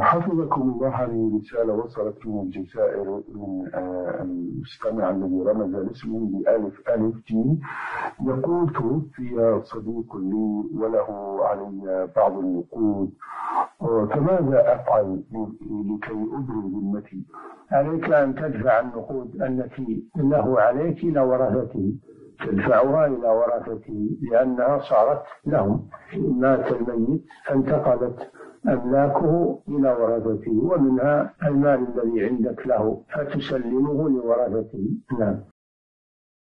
حفظكم الله هذه رسالة وصلت من الجزائر من المستمع الذي رمز لاسمه بألف ألف تي. يقول توفي صديق لي وله علي بعض النقود، فماذا أفعل لكي أبرم ذمتي؟ عليك أن تدفع النقود التي له عليك إلى ورثته، تدفعها إلى ورثته لأنها صارت لهم. مات الميت فانتقلت أملاكه إلى ورثته ومنها المال الذي عندك له فتسلمه لورثته. نعم.